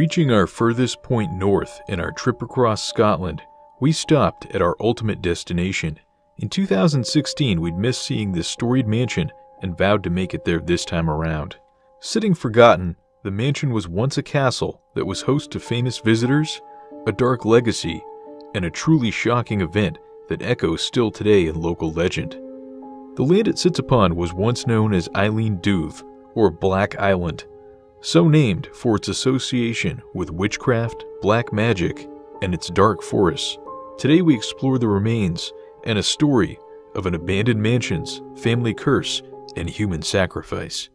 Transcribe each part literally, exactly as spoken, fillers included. Reaching our furthest point north in our trip across Scotland, we stopped at our ultimate destination. In two thousand sixteen, we'd missed seeing this storied mansion and vowed to make it there this time around. Sitting forgotten, the mansion was once a castle that was host to famous visitors, a dark legacy, and a truly shocking event that echoes still today in local legend. The land it sits upon was once known as Eilean Duibh, or Black Island, so named for its association with witchcraft, black magic, and its dark forests. Today we explore the remains and a story of an abandoned mansion's family curse and human sacrifice.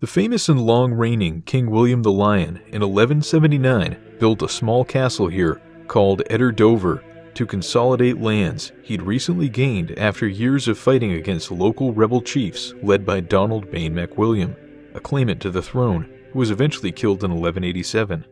The famous and long-reigning King William the Lion in eleven seventy-nine built a small castle here called Edder Dover to consolidate lands he'd recently gained after years of fighting against local rebel chiefs led by Donald Bain MacWilliam, a claimant to the throne who was eventually killed in eleven eighty-seven.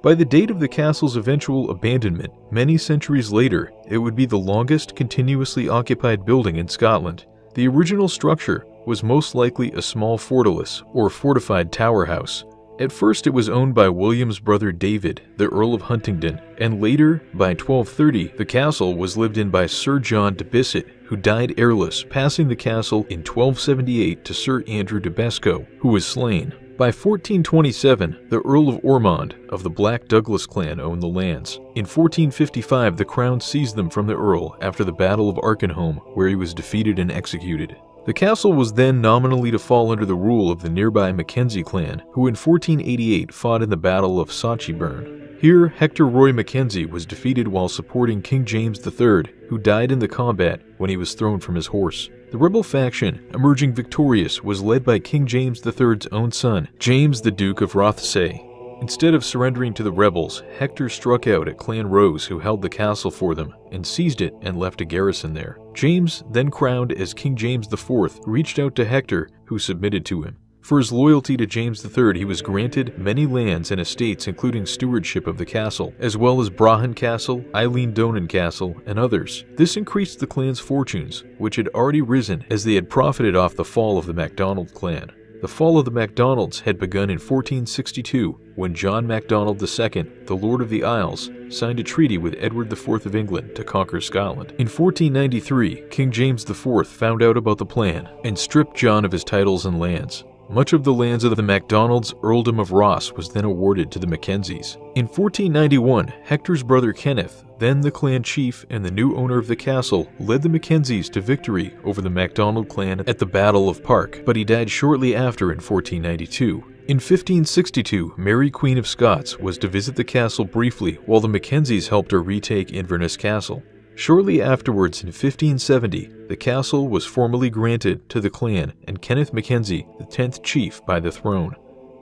By the date of the castle's eventual abandonment, many centuries later, it would be the longest continuously occupied building in Scotland. The original structure was most likely a small fortalice or fortified tower house. At first it was owned by William's brother David, the Earl of Huntingdon, and later, by twelve thirty, the castle was lived in by Sir John de Bisset, who died heirless, passing the castle in twelve seventy-eight to Sir Andrew de Besco, who was slain. By fourteen twenty-seven, the Earl of Ormond of the Black Douglas clan owned the lands. In fourteen fifty-five, the crown seized them from the Earl after the Battle of Arkenholm, where he was defeated and executed. The castle was then nominally to fall under the rule of the nearby Mackenzie clan, who in fourteen eighty-eight fought in the Battle of Sauchieburn. Here, Hector Roy Mackenzie was defeated while supporting King James the Third, who died in the combat when he was thrown from his horse. The rebel faction, emerging victorious, was led by King James the Third's own son, James the Duke of Rothesay. Instead of surrendering to the rebels, Hector struck out at Clan Rose, who held the castle for them, and seized it and left a garrison there. James, then crowned as King James the Fourth, reached out to Hector, who submitted to him. For his loyalty to James the Third, he was granted many lands and estates, including stewardship of the castle, as well as Brahan Castle, Eileen Donan Castle, and others. This increased the clan's fortunes, which had already risen as they had profited off the fall of the MacDonald clan. The fall of the Macdonalds had begun in fourteen sixty-two when John MacDonald the Second, the Lord of the Isles, signed a treaty with Edward the Fourth of England to conquer Scotland. In fourteen ninety-three, King James the Fourth found out about the plan and stripped John of his titles and lands. Much of the lands of the Macdonalds' Earldom of Ross was then awarded to the Mackenzies. In fourteen ninety-one, Hector's brother Kenneth, then the clan chief and the new owner of the castle, led the Mackenzies to victory over the Macdonald clan at the Battle of Park, but he died shortly after in fourteen ninety-two. In fifteen sixty-two, Mary, Queen of Scots, was to visit the castle briefly while the Mackenzies helped her retake Inverness Castle. Shortly afterwards, in fifteen seventy, the castle was formally granted to the clan and Kenneth Mackenzie, the tenth chief, by the throne.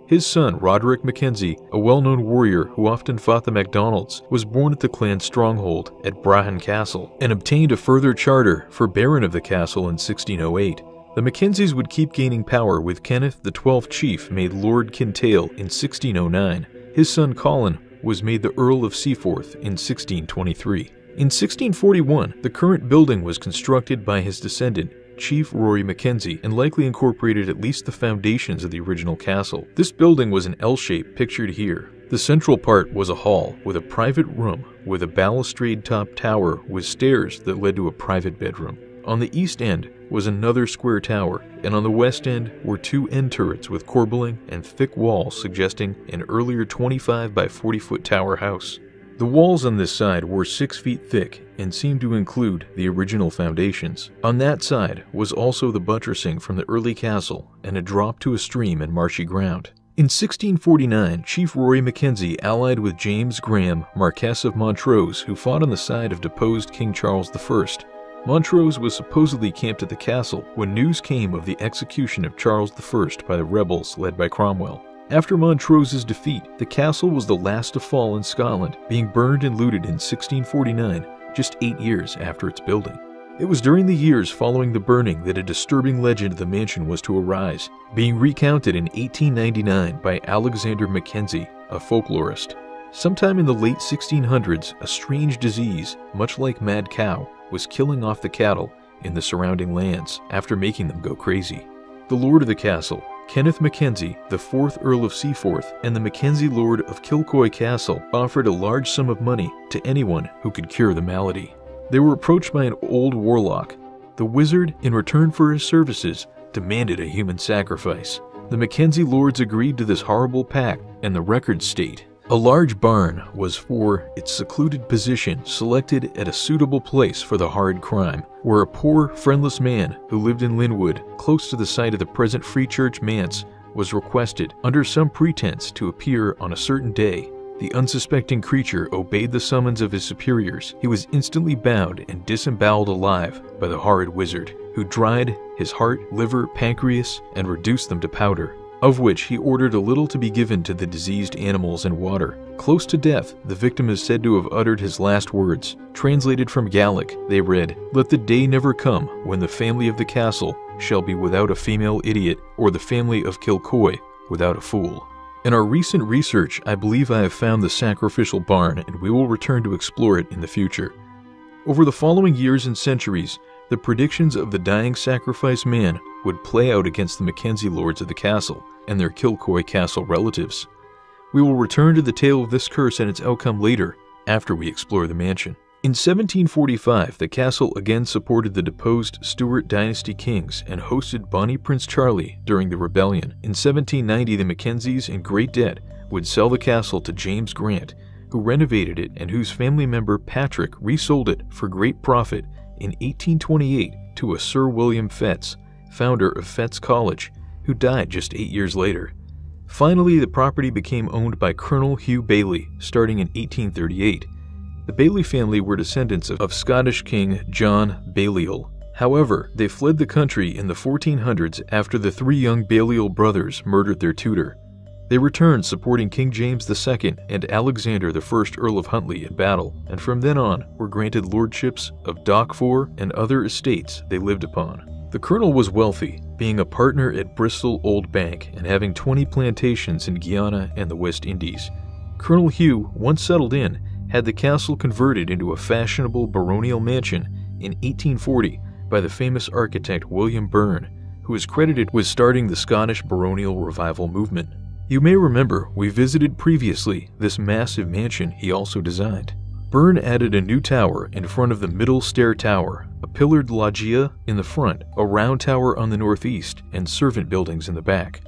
His son, Roderick Mackenzie, a well-known warrior who often fought the Macdonalds, was born at the clan's stronghold at Brahan Castle and obtained a further charter for Baron of the castle in sixteen oh eight. The Mackenzies would keep gaining power with Kenneth, the twelfth chief, made Lord Kintail in sixteen oh nine. His son Colin was made the Earl of Seaforth in sixteen twenty-three. In sixteen forty-one, the current building was constructed by his descendant, Chief Rory Mackenzie, and likely incorporated at least the foundations of the original castle. This building was an L-shape pictured here. The central part was a hall with a private room with a balustrade-top tower with stairs that led to a private bedroom. On the east end was another square tower, and on the west end were two end turrets with corbelling and thick walls suggesting an earlier twenty-five by forty foot tower house. The walls on this side were six feet thick and seemed to include the original foundations. On that side was also the buttressing from the early castle and a drop to a stream and marshy ground. In sixteen forty-nine, Chief Rory Mackenzie allied with James Graham, Marquess of Montrose, who fought on the side of deposed King Charles the First. Montrose was supposedly camped at the castle when news came of the execution of Charles the First by the rebels led by Cromwell. After Montrose's defeat, the castle was the last to fall in Scotland, being burned and looted in sixteen forty-nine, just eight years after its building. It was during the years following the burning that a disturbing legend of the mansion was to arise, being recounted in eighteen ninety-nine by Alexander Mackenzie, a folklorist. Sometime in the late sixteen hundreds, a strange disease, much like mad cow, was killing off the cattle in the surrounding lands after making them go crazy. The lord of the castle, Kenneth Mackenzie, the fourth Earl of Seaforth, and the Mackenzie Lord of Kilcoy Castle offered a large sum of money to anyone who could cure the malady. They were approached by an old warlock. The wizard, in return for his services, demanded a human sacrifice. The Mackenzie lords agreed to this horrible pact, and the records state, "A large barn was, for its secluded position, selected at a suitable place for the horrid crime, where a poor, friendless man who lived in Linwood, close to the site of the present Free Church manse, was requested, under some pretense, to appear on a certain day. The unsuspecting creature obeyed the summons of his superiors. He was instantly bound and disemboweled alive by the horrid wizard, who dried his heart, liver, pancreas, and reduced them to powder, of which he ordered a little to be given to the diseased animals and water. Close to death, the victim is said to have uttered his last words. Translated from Gaelic, they read, 'Let the day never come when the family of the castle shall be without a female idiot, or the family of Kilcoy without a fool.'" In our recent research, I believe I have found the sacrificial barn, and we will return to explore it in the future. Over the following years and centuries, the predictions of the dying sacrifice man would play out against the Mackenzie lords of the castle and their Kilcoy Castle relatives. We will return to the tale of this curse and its outcome later, after we explore the mansion. In seventeen forty-five, the castle again supported the deposed Stuart dynasty kings and hosted Bonnie Prince Charlie during the rebellion. In seventeen ninety, the Mackenzies, in great debt, would sell the castle to James Grant, who renovated it and whose family member Patrick resold it for great profit in eighteen twenty-eight to a Sir William Fettes, founder of Fettes College, who died just eight years later. Finally, the property became owned by Colonel Hugh Bailey, starting in eighteen thirty-eight. The Bailey family were descendants of Scottish King John Balliol. However, they fled the country in the fourteen hundreds after the three young Balliol brothers murdered their tutor. They returned supporting King James the Second and Alexander the First Earl of Huntly in battle, and from then on were granted lordships of Dockfor and other estates they lived upon. The colonel was wealthy, being a partner at Bristol Old Bank and having twenty plantations in Guyana and the West Indies. Colonel Hugh, once settled in, had the castle converted into a fashionable baronial mansion in eighteen forty by the famous architect William Byrne, who is credited with starting the Scottish baronial revival movement. You may remember we visited previously this massive mansion he also designed. Byrne added a new tower in front of the middle stair tower, a pillared loggia in the front, a round tower on the northeast, and servant buildings in the back.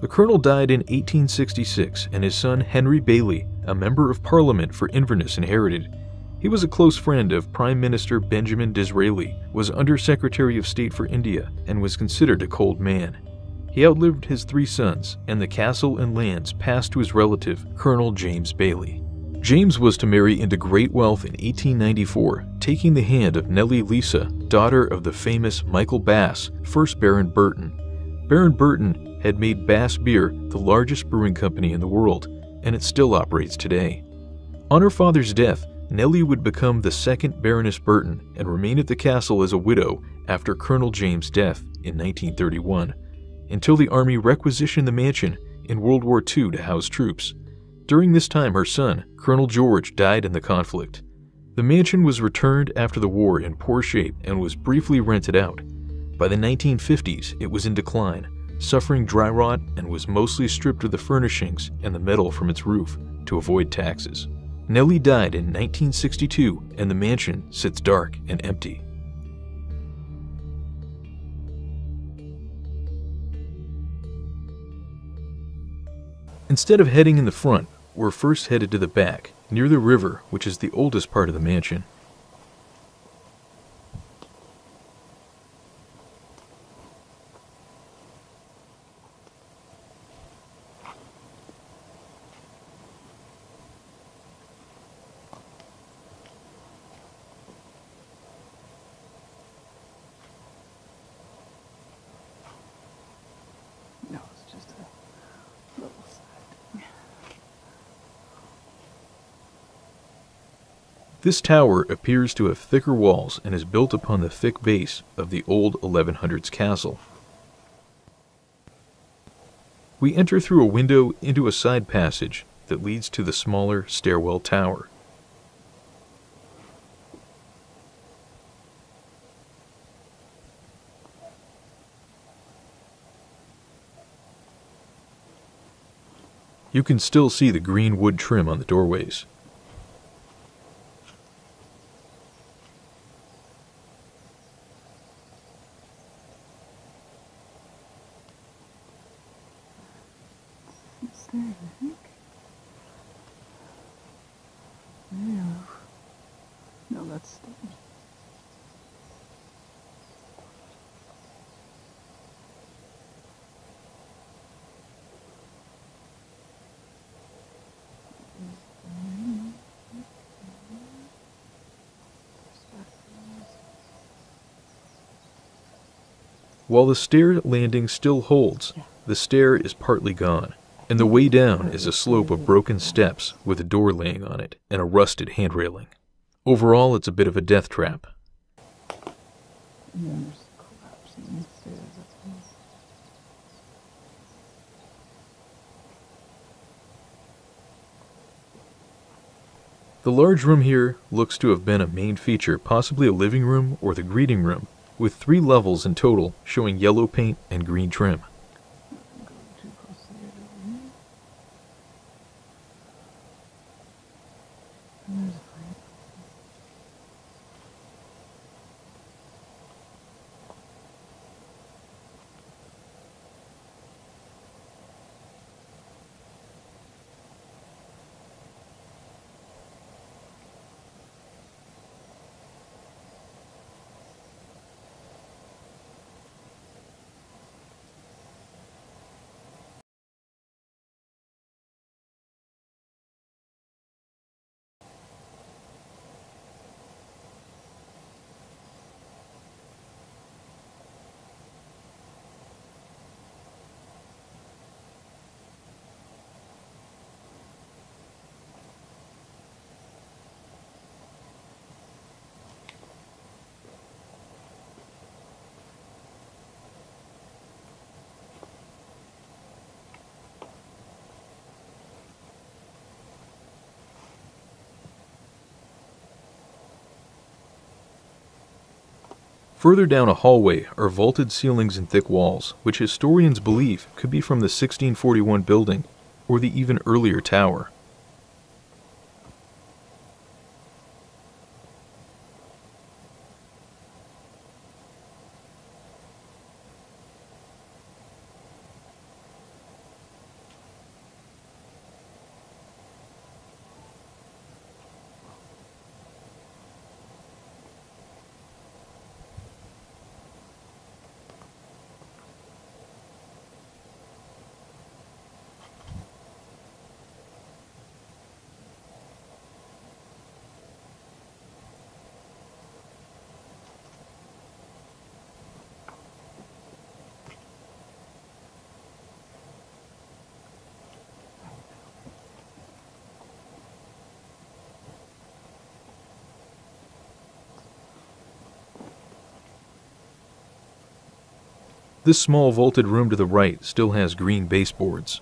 The colonel died in eighteen sixty-six, and his son Henry Bailey, a member of Parliament for Inverness, inherited. He was a close friend of Prime Minister Benjamin Disraeli, was Under-Secretary of State for India, and was considered a cold man. He outlived his three sons, and the castle and lands passed to his relative, Colonel James Bailey. James was to marry into great wealth in eighteen ninety-four, taking the hand of Nellie Lisa, daughter of the famous Michael Bass, first Baron Burton. Baron Burton had made Bass Beer the largest brewing company in the world, and it still operates today. On her father's death, Nellie would become the second Baroness Burton and remain at the castle as a widow after Colonel James' death in nineteen thirty-one, until the army requisitioned the mansion in World War Two to house troops. During this time, her son, Colonel George, died in the conflict. The mansion was returned after the war in poor shape and was briefly rented out. By the nineteen fifties, it was in decline, suffering dry rot, and was mostly stripped of the furnishings and the metal from its roof to avoid taxes. Nellie died in nineteen sixty-two, and the mansion sits dark and empty. Instead of heading in the front, we're first headed to the back, near the river, which is the oldest part of the mansion. No, it's just a... This tower appears to have thicker walls and is built upon the thick base of the old eleven hundreds castle. We enter through a window into a side passage that leads to the smaller stairwell tower. You can still see the green wood trim on the doorways. What's that, I think? No. No, that's stone. While the stair landing still holds, the stair is partly gone, and the way down is a slope of broken steps with a door laying on it and a rusted hand railing. Overall, it's a bit of a death trap. The large room here looks to have been a main feature, possibly a living room or the greeting room, with three levels in total, showing yellow paint and green trim. Further down a hallway are vaulted ceilings and thick walls, which historians believe could be from the sixteen forty-one building or the even earlier tower. This small vaulted room to the right still has green baseboards.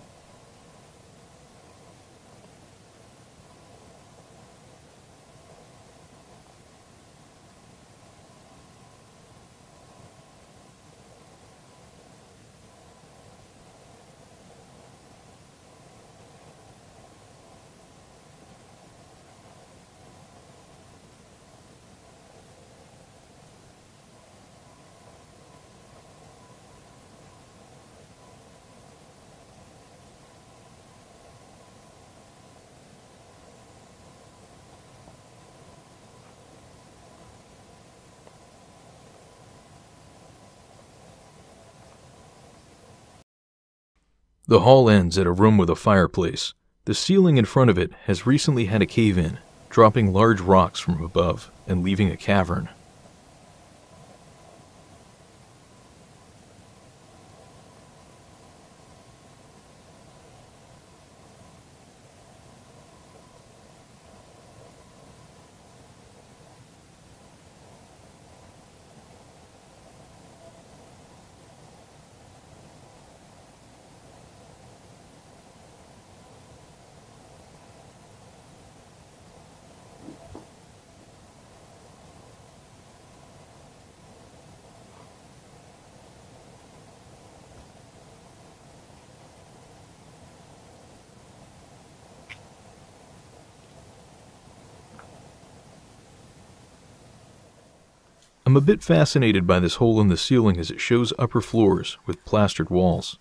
The hall ends at a room with a fireplace. The ceiling in front of it has recently had a cave-in, dropping large rocks from above and leaving a cavern. I'm a bit fascinated by this hole in the ceiling as it shows upper floors with plastered walls.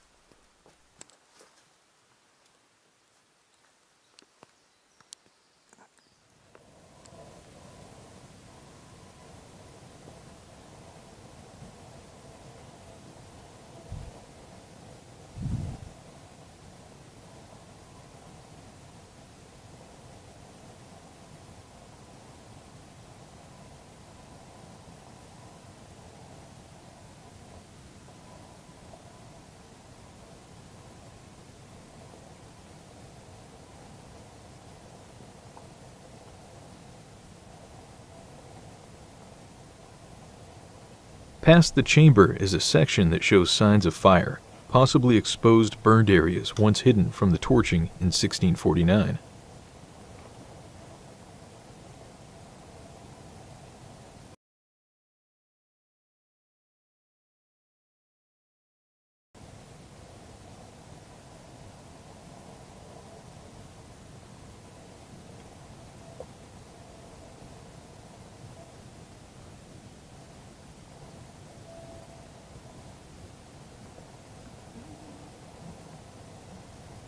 Past the chamber is a section that shows signs of fire, possibly exposed burned areas once hidden from the torching in sixteen forty-nine.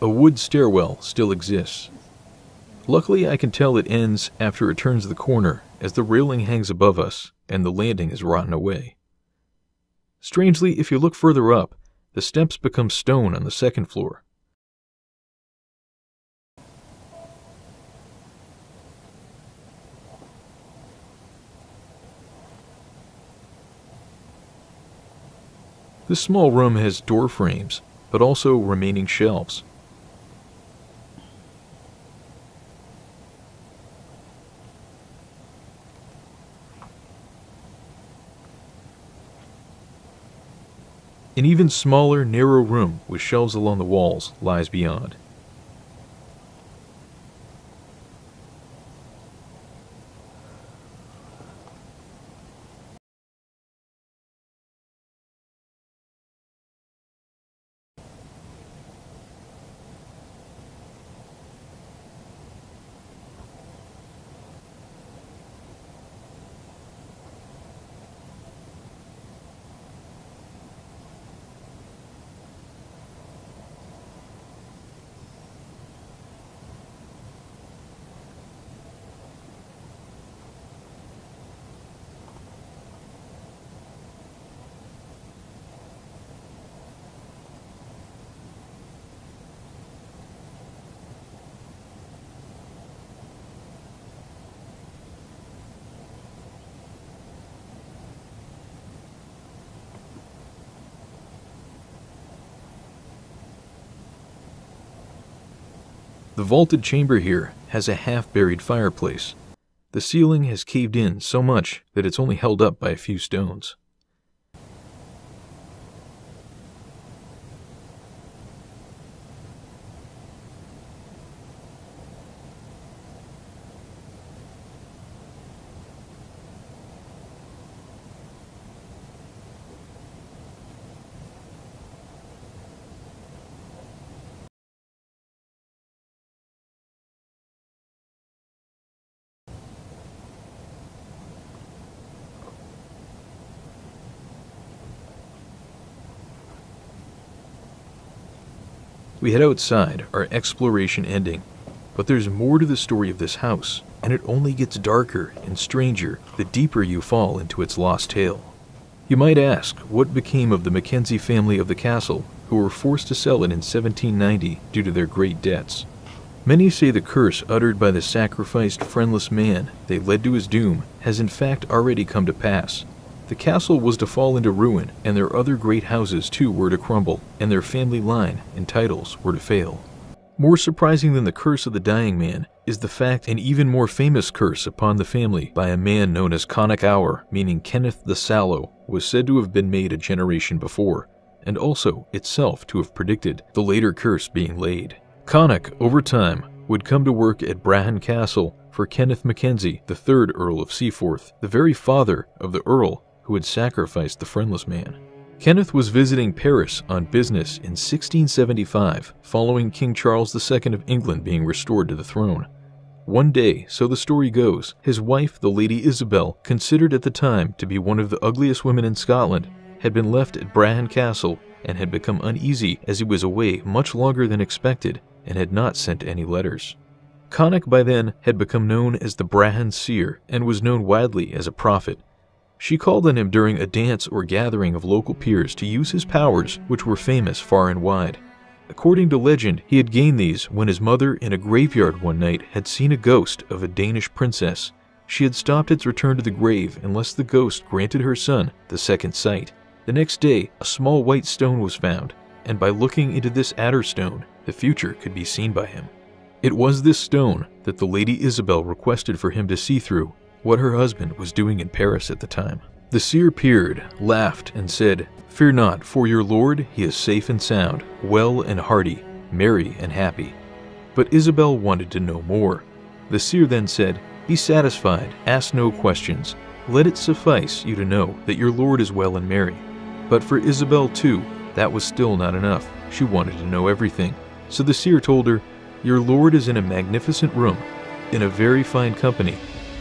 A wood stairwell still exists. Luckily, I can tell it ends after it turns the corner, as the railing hangs above us and the landing is rotten away. Strangely, if you look further up, the steps become stone on the second floor. This small room has door frames, but also remaining shelves. An even smaller, narrow room with shelves along the walls lies beyond. The vaulted chamber here has a half-buried fireplace. The ceiling has caved in so much that it's only held up by a few stones. We head outside, our exploration ending, but there's more to the story of this house, and it only gets darker and stranger the deeper you fall into its lost tale. You might ask what became of the Mackenzie family of the castle, who were forced to sell it in seventeen ninety due to their great debts. Many say the curse uttered by the sacrificed, friendless man they led to his doom has in fact already come to pass. The castle was to fall into ruin, and their other great houses too were to crumble, and their family line and titles were to fail. More surprising than the curse of the dying man is the fact an even more famous curse upon the family by a man known as Connacht Ower, meaning Kenneth the Sallow, was said to have been made a generation before, and also itself to have predicted the later curse being laid. Connacht, over time, would come to work at Brahan Castle for Kenneth Mackenzie, the third Earl of Seaforth, the very father of the Earl who had sacrificed the friendless man. Kenneth was visiting Paris on business in sixteen seventy-five, following King Charles the Second of England being restored to the throne. One day, so the story goes, his wife, the Lady Isabel, considered at the time to be one of the ugliest women in Scotland, had been left at Brahan Castle and had become uneasy as he was away much longer than expected and had not sent any letters. Connacht by then had become known as the Brahan Seer and was known widely as a prophet. She called on him during a dance or gathering of local peers to use his powers, which were famous far and wide. According to legend, he had gained these when his mother in a graveyard one night had seen a ghost of a Danish princess. She had stopped its return to the grave unless the ghost granted her son the second sight. The next day, a small white stone was found, and by looking into this adder stone, the future could be seen by him. It was this stone that the Lady Isabel requested for him to see through what her husband was doing in Paris at the time. The seer peered, laughed, and said, "Fear not, for your lord he is safe and sound, well and hearty, merry and happy." But Isabel wanted to know more. The seer then said, "Be satisfied, ask no questions. Let it suffice you to know that your lord is well and merry." But for Isabel, too, that was still not enough. She wanted to know everything. So the seer told her, "Your lord is in a magnificent room, in a very fine company,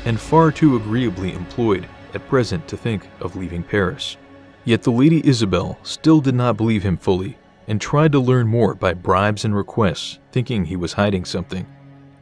and far too agreeably employed at present to think of leaving Paris." Yet the Lady Isabel still did not believe him fully and tried to learn more by bribes and requests, thinking he was hiding something.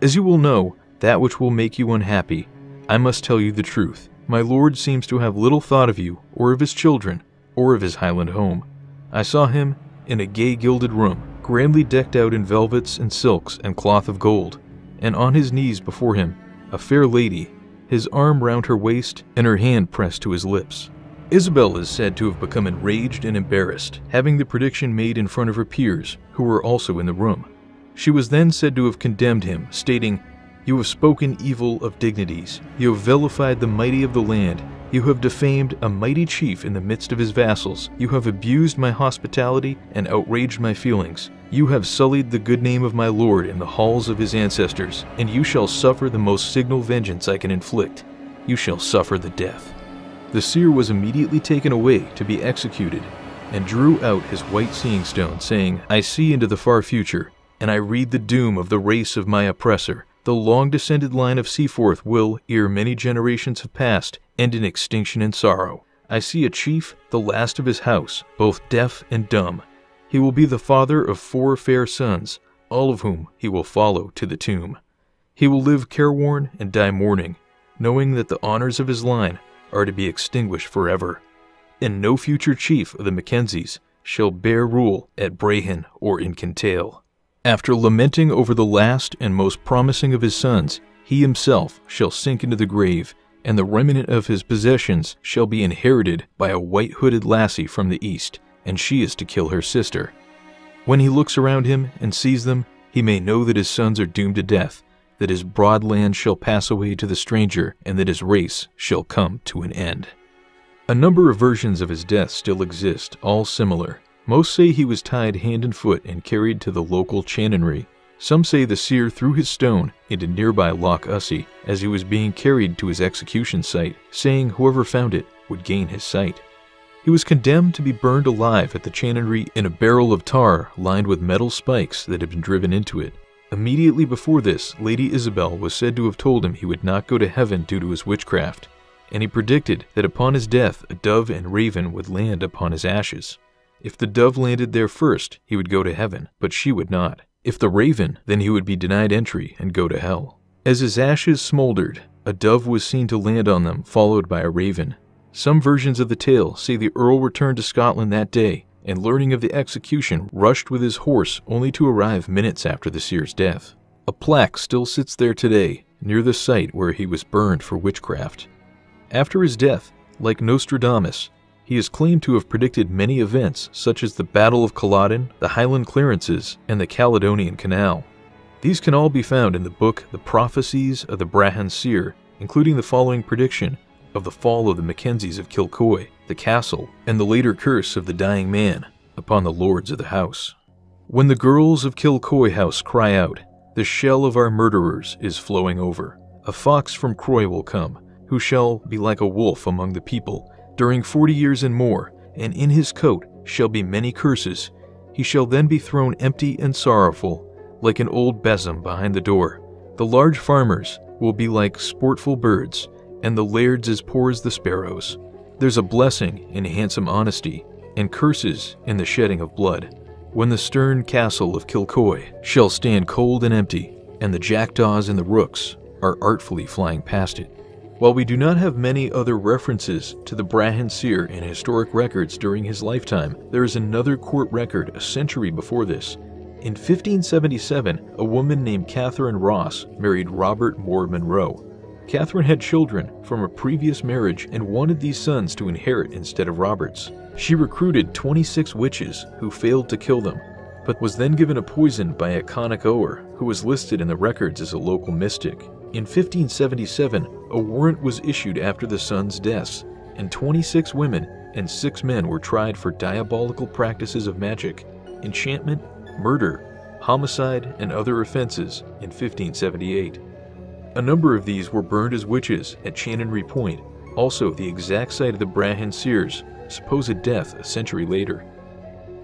"As you will know that which will make you unhappy, I must tell you the truth. My lord seems to have little thought of you or of his children or of his Highland home. I saw him in a gay gilded room, grandly decked out in velvets and silks and cloth of gold, and on his knees before him, a fair lady, his arm round her waist and her hand pressed to his lips." Isabel is said to have become enraged and embarrassed, having the prediction made in front of her peers, who were also in the room. She was then said to have condemned him, stating, "You have spoken evil of dignities, you have vilified the mighty of the land, you have defamed a mighty chief in the midst of his vassals, you have abused my hospitality and outraged my feelings, you have sullied the good name of my lord in the halls of his ancestors, and you shall suffer the most signal vengeance I can inflict. You shall suffer the death." The seer was immediately taken away to be executed, and drew out his white seeing stone, saying, "I see into the far future, and I read the doom of the race of my oppressor. The long-descended line of Seaforth will, ere many generations have passed, end in extinction and sorrow. I see a chief, the last of his house, both deaf and dumb. He will be the father of four fair sons, all of whom he will follow to the tomb. He will live careworn and die mourning, knowing that the honors of his line are to be extinguished forever. And no future chief of the Mackenzies shall bear rule at Brahan or in Kintail." After lamenting over the last and most promising of his sons, he himself shall sink into the grave, and the remnant of his possessions shall be inherited by a white-hooded lassie from the east, and she is to kill her sister. When he looks around him and sees them, he may know that his sons are doomed to death, that his broad land shall pass away to the stranger, and that his race shall come to an end. A number of versions of his death still exist, all similar. Most say he was tied hand and foot and carried to the local chanonry. Some say the seer threw his stone into nearby Loch Ussy as he was being carried to his execution site, saying whoever found it would gain his sight. He was condemned to be burned alive at the chanonry in a barrel of tar lined with metal spikes that had been driven into it. Immediately before this, Lady Isabel was said to have told him he would not go to heaven due to his witchcraft, and he predicted that upon his death a dove and raven would land upon his ashes. If the dove landed there first, he would go to heaven, but she would not. If the raven, then he would be denied entry and go to hell. As his ashes smoldered, a dove was seen to land on them, followed by a raven. Some versions of the tale say the Earl returned to Scotland that day, and learning of the execution, rushed with his horse only to arrive minutes after the seer's death. A plaque still sits there today, near the site where he was burned for witchcraft. After his death, like Nostradamus, he is claimed to have predicted many events such as the Battle of Culloden, the Highland Clearances, and the Caledonian Canal. These can all be found in the book The Prophecies of the Brahan Seer, including the following prediction of the fall of the Mackenzies of Kilcoy, the castle, and the later curse of the dying man upon the lords of the house. "When the girls of Kilcoy House cry out, the shell of our murderers is flowing over. A fox from Croy will come, who shall be like a wolf among the people, during forty years and more, and in his coat shall be many curses. He shall then be thrown empty and sorrowful, like an old besom behind the door, The large farmers will be like sportful birds, and the lairds as poor as the sparrows. There's a blessing in handsome honesty, and curses in the shedding of blood, when the stern castle of Kilcoy shall stand cold and empty, and the jackdaws and the rooks are artfully flying past it. While we do not have many other references to the Brahan Seer in historic records during his lifetime, there is another court record a century before this. In fifteen seventy-seven, a woman named Catherine Ross married Robert Moore Monroe. Catherine had children from a previous marriage and wanted these sons to inherit instead of Robert's. She recruited twenty-six witches who failed to kill them, but was then given a poison by a conic ower who was listed in the records as a local mystic. In fifteen seventy-seven, a warrant was issued after the sons' deaths, and twenty-six women and six men were tried for diabolical practices of magic, enchantment, murder, homicide, and other offenses in fifteen seventy-eight. A number of these were burned as witches at Channonry Point, also the exact site of the Brahan Seer's supposed death a century later.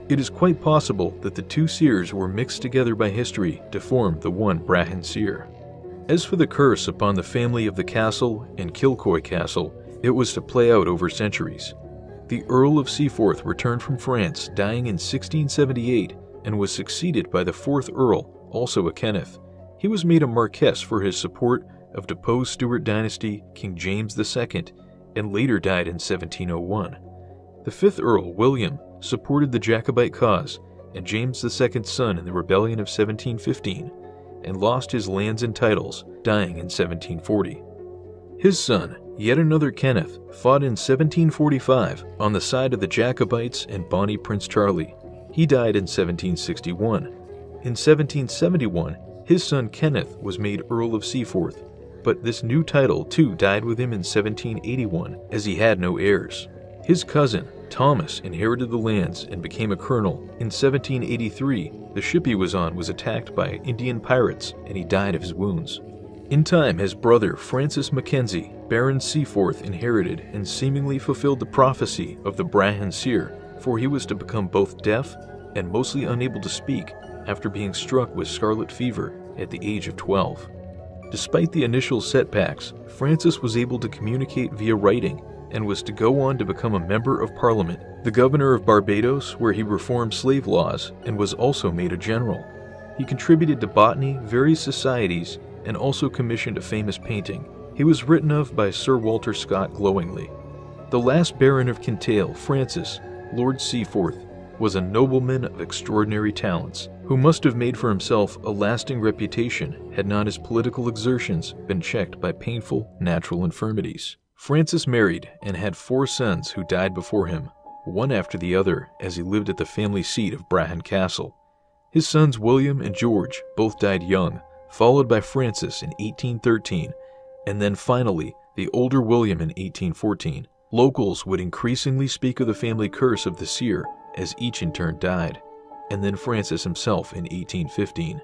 It is quite possible that the two seers were mixed together by history to form the one Brahan Seer. As for the curse upon the family of the castle and Kilcoy Castle, it was to play out over centuries. The Earl of Seaforth returned from France, dying in sixteen seventy-eight, and was succeeded by the fourth Earl, also a Kenneth. He was made a Marquess for his support of deposed Stuart dynasty King James the Second, and later died in seventeen oh one. The fifth Earl, William, supported the Jacobite cause and James the Second's son in the rebellion of seventeen fifteen, and lost his lands and titles, dying in seventeen forty. His son, yet another Kenneth, fought in seventeen forty-five on the side of the Jacobites and Bonnie Prince Charlie. He died in seventeen sixty-one. In seventeen seventy-one, his son Kenneth was made Earl of Seaforth, but this new title too died with him in seventeen eighty-one, as he had no heirs. His cousin, Thomas, inherited the lands and became a colonel. In seventeen eighty-three, the ship he was on was attacked by Indian pirates, and he died of his wounds. In time, his brother, Francis Mackenzie, Baron Seaforth, inherited and seemingly fulfilled the prophecy of the Brahan Seer, for he was to become both deaf and mostly unable to speak after being struck with scarlet fever at the age of twelve. Despite the initial setbacks, Francis was able to communicate via writing and was to go on to become a member of Parliament, the governor of Barbados, where he reformed slave laws and was also made a general. He contributed to botany, various societies, and also commissioned a famous painting. He was written of by Sir Walter Scott glowingly. The last Baron of Kintail, Francis, Lord Seaforth, was a nobleman of extraordinary talents, who must have made for himself a lasting reputation had not his political exertions been checked by painful natural infirmities. Francis married and had four sons who died before him, one after the other, as he lived at the family seat of Brahan Castle. His sons William and George both died young, followed by Francis in eighteen thirteen, and then finally the older William in eighteen fourteen. Locals would increasingly speak of the family curse of the seer as each in turn died, and then Francis himself in eighteen fifteen.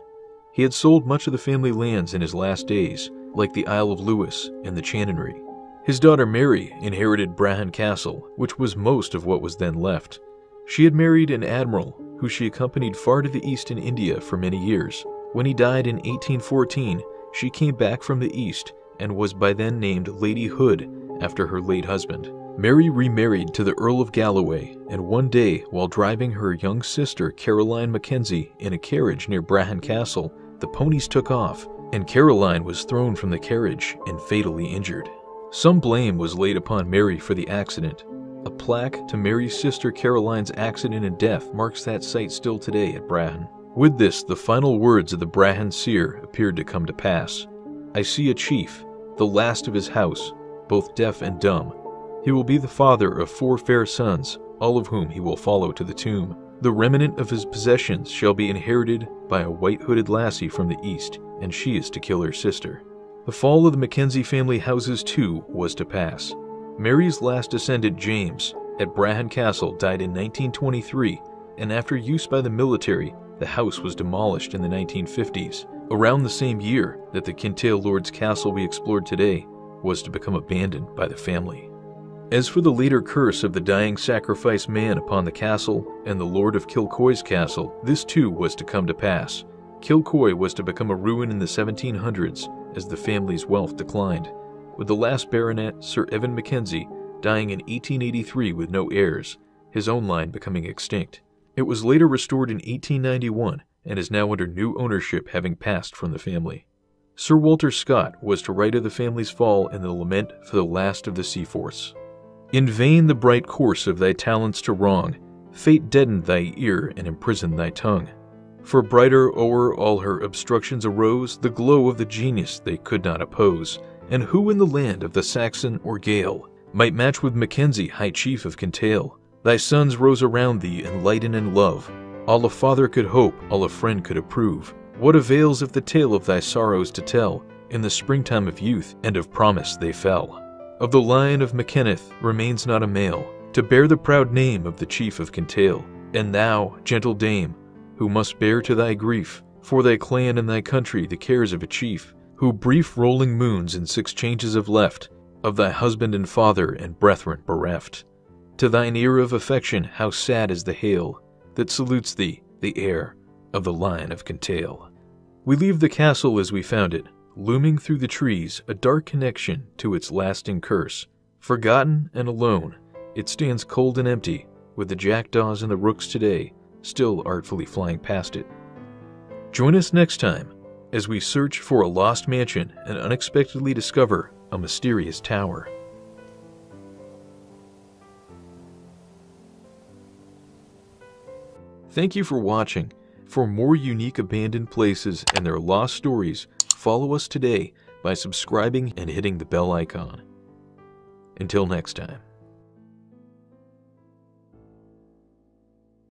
He had sold much of the family lands in his last days, like the Isle of Lewis and the Channonry. His daughter Mary inherited Brahan Castle, which was most of what was then left. She had married an admiral who she accompanied far to the east in India for many years. When he died in eighteen fourteen, she came back from the east and was by then named Lady Hood after her late husband. Mary remarried to the Earl of Galloway, and one day, while driving her young sister Caroline Mackenzie in a carriage near Brahan Castle, the ponies took off, and Caroline was thrown from the carriage and fatally injured. Some blame was laid upon Mary for the accident. A plaque to Mary's sister Caroline's accident and death marks that site still today at Brahan. With this, the final words of the Brahan Seer appeared to come to pass. "I see a chief, the last of his house, both deaf and dumb. He will be the father of four fair sons, all of whom he will follow to the tomb. The remnant of his possessions shall be inherited by a white-hooded lassie from the east, and she is to kill her sister." The fall of the Mackenzie family houses, too, was to pass. Mary's last descendant, James, at Brahan Castle, died in nineteen twenty-three, and after use by the military, the house was demolished in the nineteen fifties, around the same year that the Kintail Lord's Castle we explored today was to become abandoned by the family. As for the later curse of the dying sacrifice man upon the castle and the Lord of Kilcoy's castle, this too was to come to pass. Kilcoy was to become a ruin in the seventeen hundreds as the family's wealth declined, with the last baronet, Sir Evan Mackenzie, dying in eighteen eighty-three with no heirs, his own line becoming extinct. It was later restored in eighteen ninety-one and is now under new ownership, having passed from the family. Sir Walter Scott was to write of the family's fall in the lament for the last of the Seaforths. In vain the bright course of thy talents to wrong, fate deadened thy ear and imprisoned thy tongue. For brighter o'er all her obstructions arose the glow of the genius they could not oppose, and who in the land of the Saxon or Gael might match with Mackenzie, high chief of Kintail? Thy sons rose around thee in light and in love. All a father could hope, all a friend could approve. What avails if the tale of thy sorrows to tell? In the springtime of youth and of promise they fell. Of the line of Macenneth remains not a male to bear the proud name of the chief of Kintail. And thou, gentle dame, who must bear to thy grief for thy clan and thy country the cares of a chief, who brief rolling moons and six changes have left, of thy husband and father and brethren bereft. To thine ear of affection how sad is the hail that salutes thee, the heir of the line of Kintail. We leave the castle as we found it, looming through the trees, a dark connection to its lasting curse. Forgotten and alone, it stands cold and empty, with the jackdaws and the rooks today still artfully flying past it. Join us next time as we search for a lost mansion and unexpectedly discover a mysterious tower. Thank you for watching. For more unique abandoned places and their lost stories, follow us today by subscribing and hitting the bell icon. Until next time.